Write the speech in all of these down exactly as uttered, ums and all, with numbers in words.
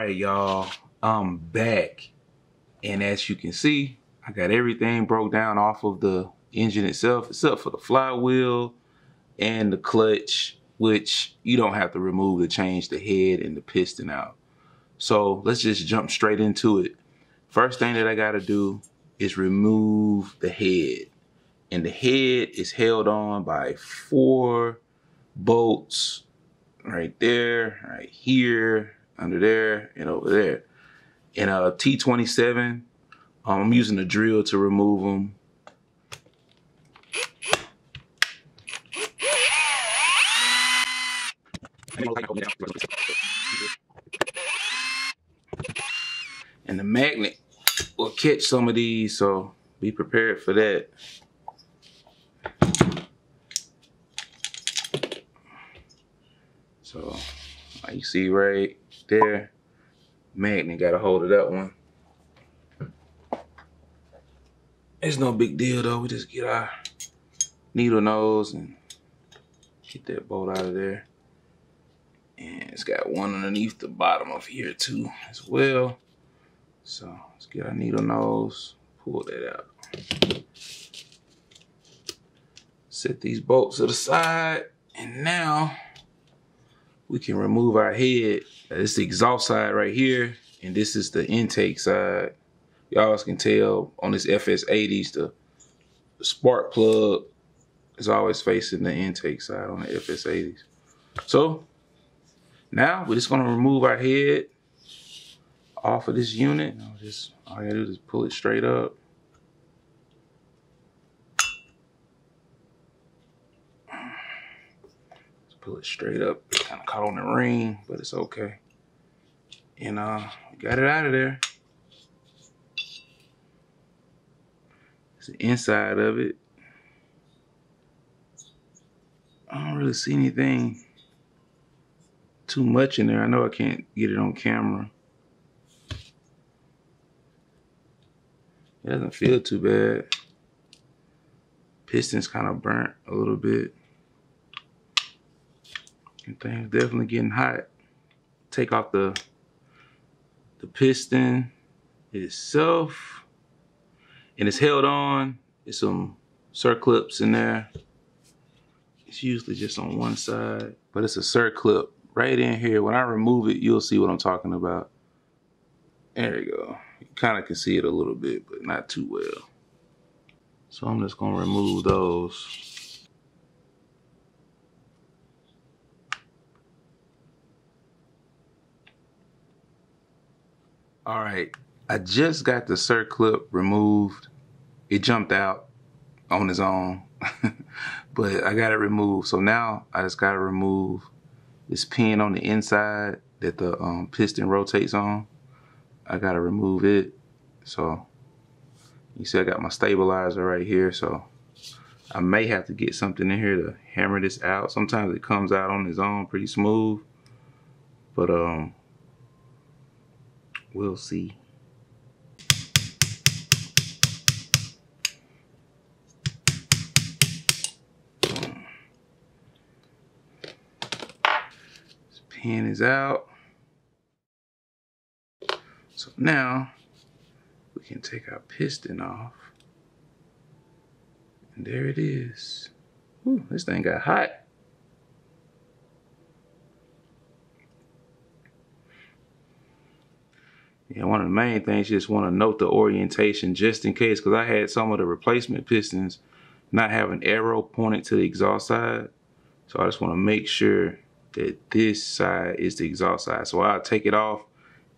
Alright y'all, I'm back, and as you can see, I got everything broke down off of the engine itself, except for the flywheel and the clutch, which you don't have to remove to change the head and the piston out. So let's just jump straight into it. First thing that I gotta do is remove the head, and the head is held on by four bolts right there, right here, under there, and over there. In a T twenty-seven, um, I'm using a drill to remove them. And the magnet will catch some of these, so be prepared for that. So, like you see right there, magnet got a hold of that one. It's no big deal though. We just get our needle nose and get that bolt out of there. And it's got one underneath the bottom of here too as well. So let's get our needle nose, pull that out. Set these bolts to the side, and now we can remove our head. This is the exhaust side right here, and this is the intake side. Y'all can tell on this F S eighties, the, the spark plug is always facing the intake side on the F S eighties. So now we're just gonna remove our head off of this unit. I'll just, all I gotta do is pull it straight up. Pull it straight up. It's kind of caught on the ring, but it's okay. And uh, got it out of there. It's the inside of it. I don't really see anything too much in there. I know I can't get it on camera. It doesn't feel too bad. Piston's kind of burnt a little bit. Things definitely getting hot. Take off the the piston itself, and it's held on. It's some circlips in there. It's usually just on one side, but it's a circlip right in here. When I remove it, you'll see what I'm talking about. There you go. You kind of can see it a little bit, but not too well. So I'm just gonna remove those. All right, I just got the circlip removed. It jumped out on its own, but I got it removed. So now I just gotta remove this pin on the inside that the um, piston rotates on. I gotta remove it. So you see I got my stabilizer right here. So I may have to get something in here to hammer this out. Sometimes it comes out on its own pretty smooth, but um, we'll see. This pin is out. So now we can take our piston off. And there it is. Ooh, this thing got hot. Yeah, one of the main things, you just want to note the orientation just in case, because I had some of the replacement pistons not have an arrow pointed to the exhaust side. So I just want to make sure that this side is the exhaust side. So I'll take it off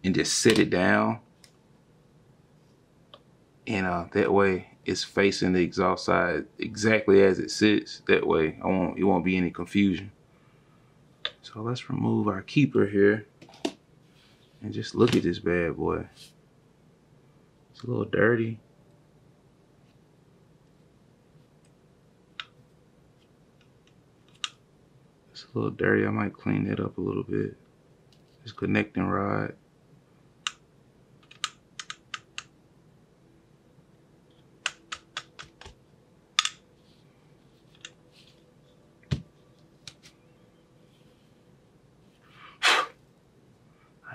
and just set it down. And uh, that way it's facing the exhaust side exactly as it sits. That way I won't, it won't be any confusion. So let's remove our keeper here. And just look at this bad boy. It's a little dirty. It's a little dirty. I might clean that up a little bit. This connecting rod.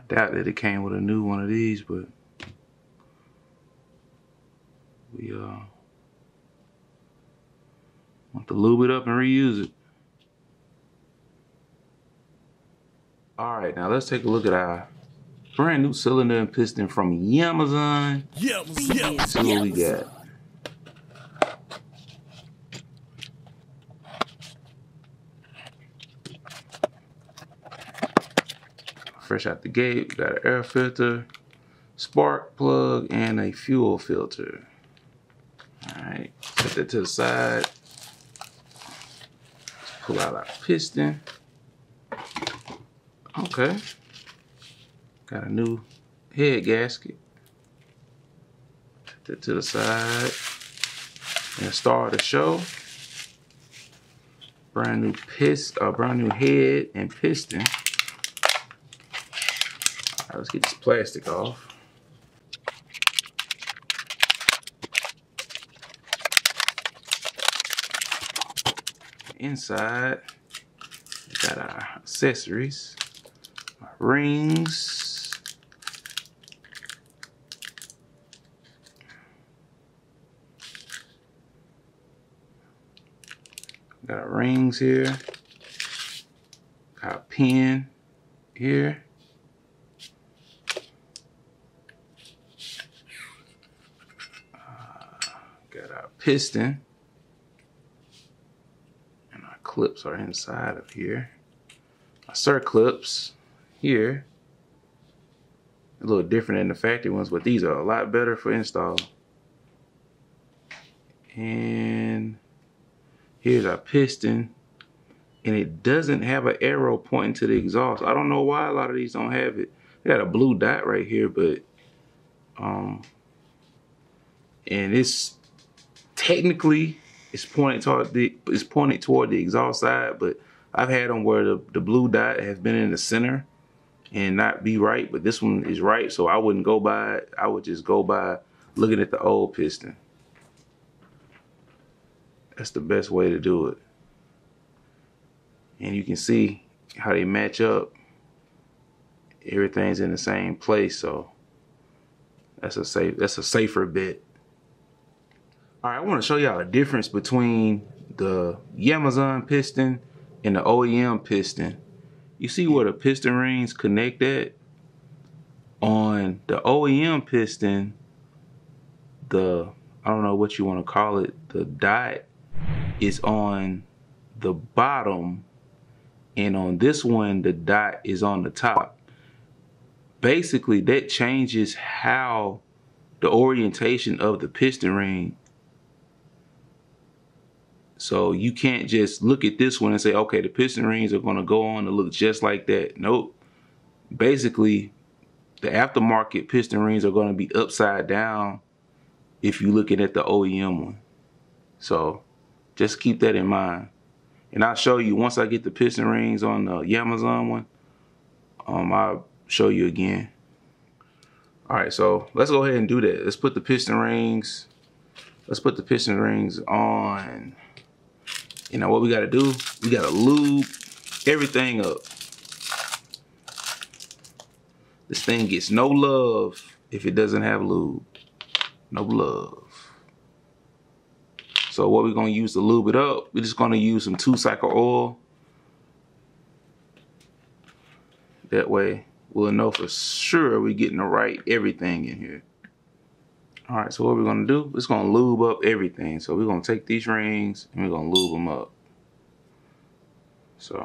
doubt that it came with a new one of these, but we uh want to lube it up and reuse it. Alright, now let's take a look at our brand new cylinder and piston from Amazon. Let's see what we got. Fresh out the gate, we got an air filter, spark plug, and a fuel filter. Alright, set that to the side. Let's pull out our piston. Okay. Got a new head gasket. Set that to the side. And start the show. Brand new pist uh, brand new head and piston. Right, let's get this plastic off. Inside, we got our accessories, our rings, we got our rings here, got a pin here. Piston and our clips are inside of here. Our circlips here, a little different than the factory ones, but these are a lot better for install. And here's our piston, and it doesn't have an arrow pointing to the exhaust. I don't know why a lot of these don't have it. They got a blue dot right here, but um, and it's technically, it's pointed toward the it's pointed toward the exhaust side, but I've had them where the, the blue dot has been in the center and not be right, but this one is right, so I wouldn't go by it. I would just go by looking at the old piston. That's the best way to do it. And you can see how they match up. Everything's in the same place, so that's a safe that's a safer bet. Alright, I want to show y'all a difference between the Amazon piston and the O E M piston. You see where the piston rings connect at? On the O E M piston, the, I don't know what you want to call it, the dot is on the bottom, and on this one the dot is on the top. Basically that changes how the orientation of the piston ring. So you can't just look at this one and say, okay, the piston rings are going to go on to look just like that. Nope. Basically, the aftermarket piston rings are going to be upside down if you're looking at the O E M one. So just keep that in mind. And I'll show you, once I get the piston rings on the Amazon one, um, I'll show you again. All right, so let's go ahead and do that. Let's put the piston rings. Let's put the piston rings on. You know what we gotta do? We gotta lube everything up. This thing gets no love if it doesn't have lube. No love. So what we're gonna use to lube it up, we're just gonna use some two-cycle oil. That way we'll know for sure we're getting the right everything in here. All right, so what we're gonna do, it's gonna lube up everything. So we're gonna take these rings and we're gonna lube them up. So,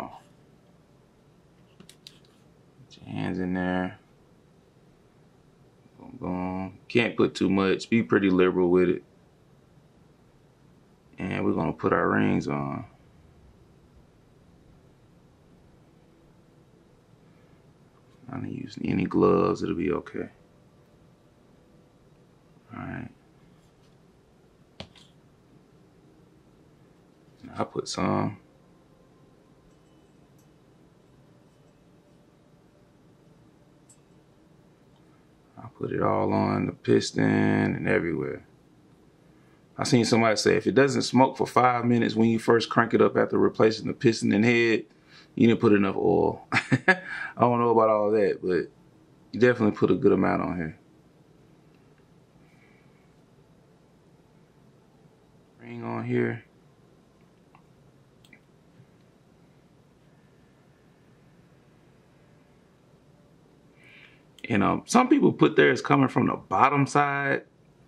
put your hands in there. Boom, boom. Can't put too much, be pretty liberal with it. And we're gonna put our rings on. I don't use any gloves, it'll be okay. Alright. I'll put some. I'll put it all on the piston and everywhere. I seen somebody say if it doesn't smoke for five minutes when you first crank it up after replacing the piston and head, you didn't put enough oil. I don't know about all that, but You definitely put a good amount on here. Ring on here. And um, some people put theirs coming from the bottom side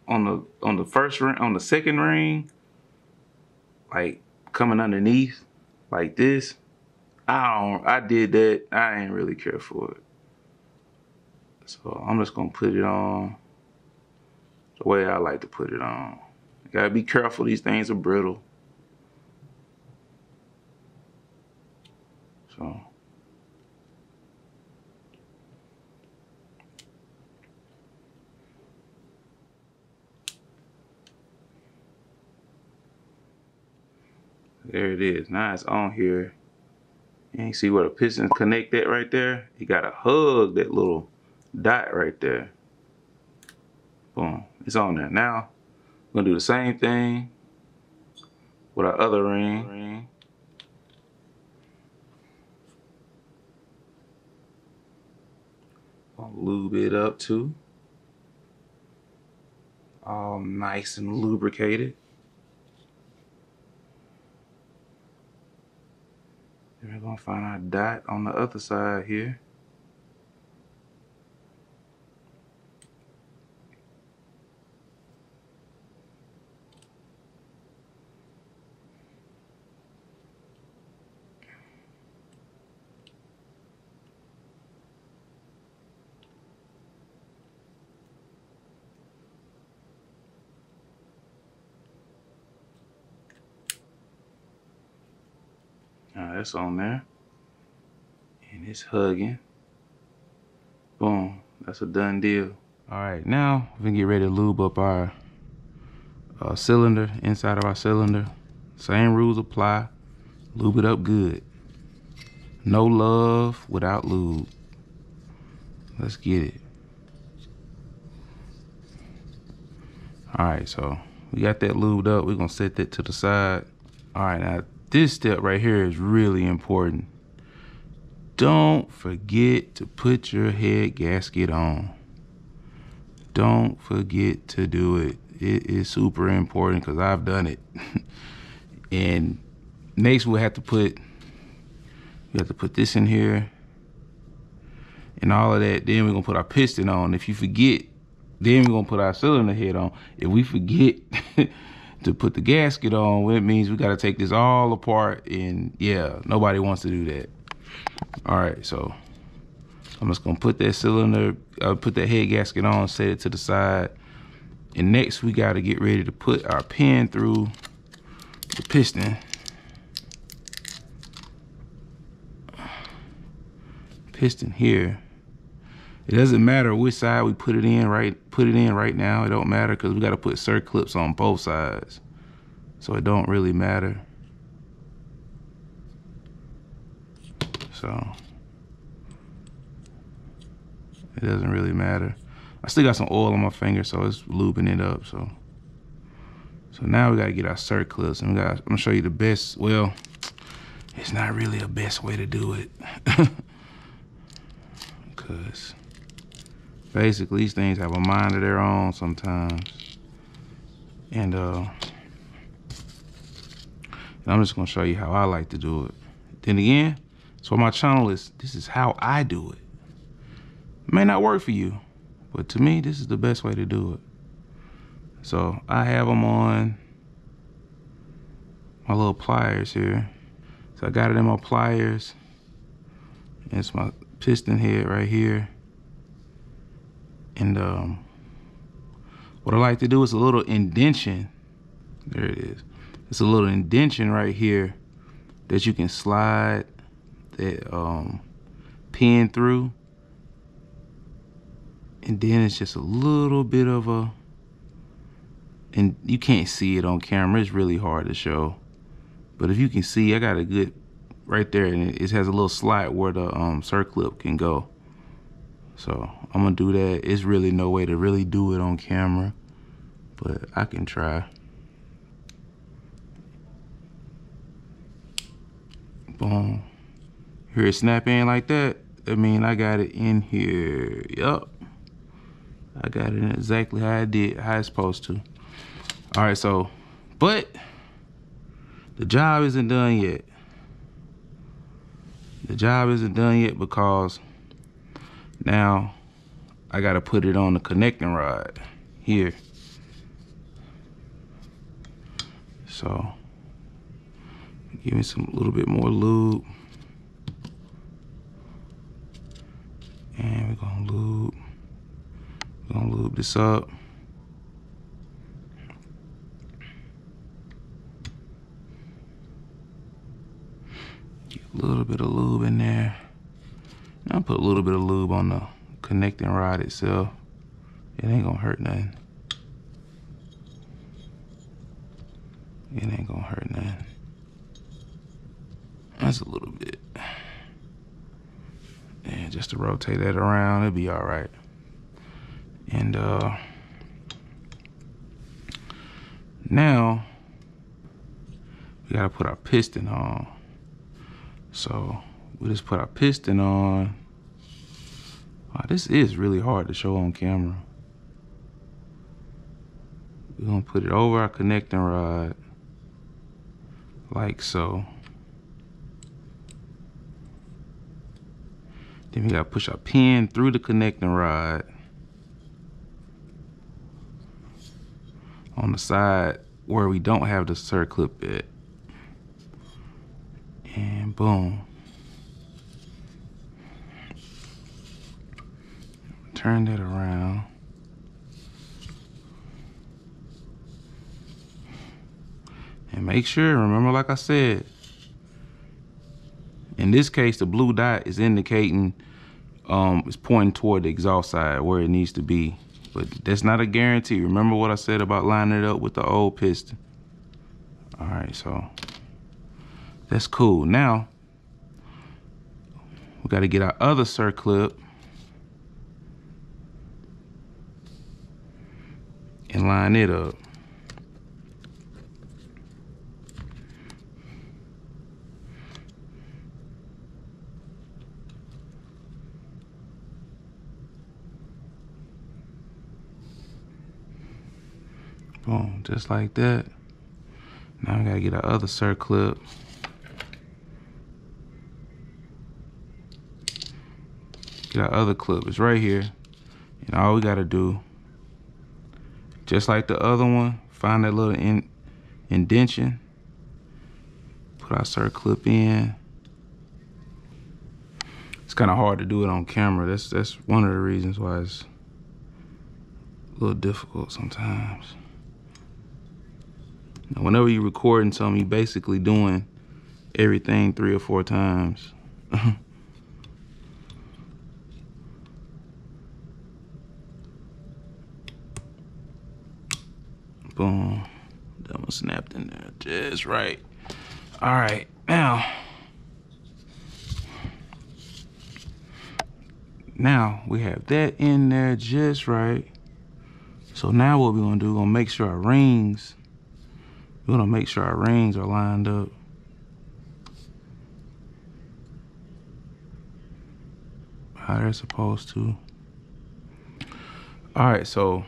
on the on the first ring, on the second ring, like coming underneath, like this. I don't. I did that. I ain't really care for it. So I'm just gonna put it on the way I like to put it on. You gotta be careful. These things are brittle. So. There it is. Now it's on here. And you see where the pistons connect that right there? You gotta hug that little dot right there. Boom. It's on there. Now I'm gonna do the same thing with our other ring. Gonna lube it up too. All nice and lubricated. We're gonna find our dot on the other side here. Now that's on there, and it's hugging. Boom, that's a done deal. All right, now we can get ready to lube up our uh, cylinder, inside of our cylinder. Same rules apply, lube it up good. No love without lube. Let's get it. All right, so we got that lubed up. We're gonna set that to the side. All right, now this step right here is really important. Don't forget to put your head gasket on. Don't forget to do it. It is super important because I've done it. And next we'll have to put, we have to put this in here and all of that. Then we're gonna put our piston on. If you forget, then we're gonna put our cylinder head on. If we forget, to put the gasket on, well, it means we gotta take this all apart, and yeah, nobody wants to do that. All right, so I'm just gonna put that cylinder, uh, put that head gasket on, set it to the side. And next we gotta get ready to put our pin through the piston. Piston here. It doesn't matter which side we put it in, right? Put it in right now. It don't matter because we got to put circlips on both sides. So it don't really matter. So it doesn't really matter. I still got some oil on my finger, so it's lubing it up. So so now we got to get our circlips. And we got, I'm going to show you the best. Well, it's not really a best way to do it. Because basically, these things have a mind of their own sometimes. And, uh, and I'm just going to show you how I like to do it. Then again, so my channel is, this is how I do it. It may not work for you, but to me, this is the best way to do it. So I have them on my little pliers here. So I got it in my pliers. And it's my piston head right here. And um, what I like to do is a little indention. There it is. It's a little indention right here that you can slide that um, pin through. And then it's just a little bit of a, and you can't see it on camera. It's really hard to show. But if you can see, I got a good right there, and it has a little slide where the um, circlip can go. So I'm gonna do that. It's really no way to really do it on camera, but I can try. Boom. Hear it snap in like that. I mean, I got it in here. Yup. I got it in exactly how I did, how it's supposed to. All right, so, but the job isn't done yet. The job isn't done yet because now I gotta put it on the connecting rod here. So, give me some little bit more lube. And we're gonna lube, we're gonna lube this up. Get a little bit of lube in there. Now put a little bit of lube on the connecting rod itself. It ain't gonna hurt nothing. It ain't gonna hurt nothing. That's a little bit. And just to rotate that around, it'll be all right. And uh, now we gotta put our piston on. So we just put our piston on. Wow, this is really hard to show on camera. We're gonna put it over our connecting rod, like so. Then we gotta push our pin through the connecting rod on the side where we don't have the circlip at. And boom. Turn that around. And make sure, remember like I said, in this case, the blue dot is indicating, um, it's pointing toward the exhaust side where it needs to be. But that's not a guarantee. Remember what I said about lining it up with the old piston. All right, so that's cool. Now, we gotta get our other circlip and line it up. Boom, just like that. Now we gotta get our other circlip. Get our other clip, it's right here. And all we gotta do, just like the other one, find that little in, indention, put our circlip in. It's kinda hard to do it on camera. That's, that's one of the reasons why it's a little difficult sometimes. Now, whenever you're recording something, you're basically doing everything three or four times. Boom. That one snapped in there just right. All right, now. Now we have that in there just right. So now what we're gonna do, we're gonna make sure our rings We're gonna make sure our rings are lined up. How they're supposed to. All right, so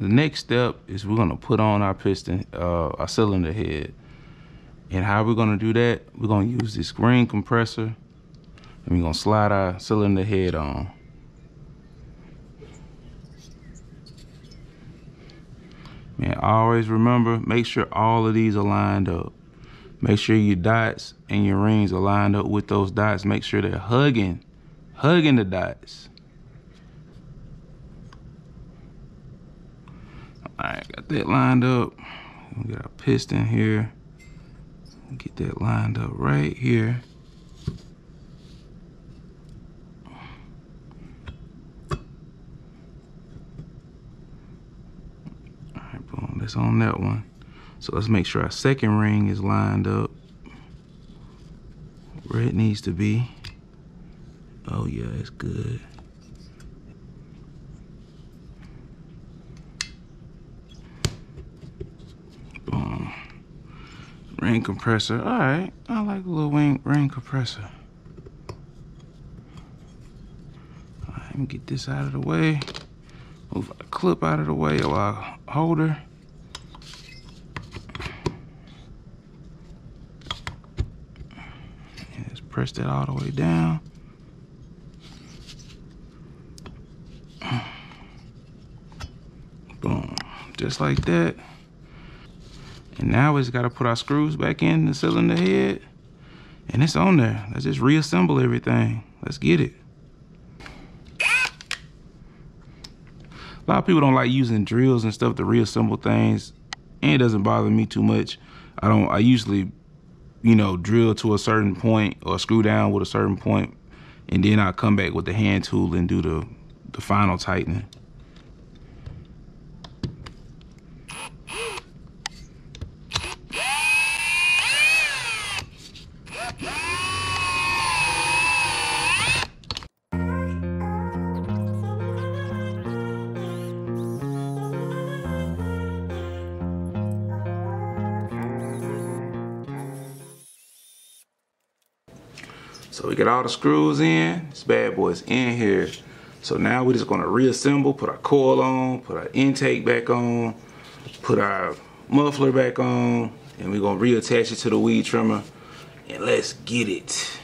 the next step is we're gonna put on our piston, uh, our cylinder head. And how we're gonna do that, we're gonna use this ring compressor and we're gonna slide our cylinder head on. Man, always remember, make sure all of these are lined up. Make sure your dots and your rings are lined up with those dots. Make sure they're hugging, hugging the dots. All right, got that lined up. We'll get our piston here. Get that lined up right here. That's on that one. So let's make sure our second ring is lined up where it needs to be. Oh yeah, it's good. Boom. Ring compressor. All right, I like a little wing ring compressor. Let me get this out of the way. Move the clip out of the way or our holder. Just press that all the way down. Boom, just like that. And now we just gotta put our screws back in the cylinder head, and it's on there. Let's just reassemble everything. Let's get it. A lot of people don't like using drills and stuff to reassemble things, and it doesn't bother me too much. I don't, I usually, you know, drill to a certain point or screw down with a certain point, and then I'll come back with the hand tool and do the, the final tightening. So we got all the screws in, this bad boy's in here. So now we're just gonna reassemble, put our coil on, put our intake back on, put our muffler back on, and we're gonna reattach it to the weed trimmer, and let's get it.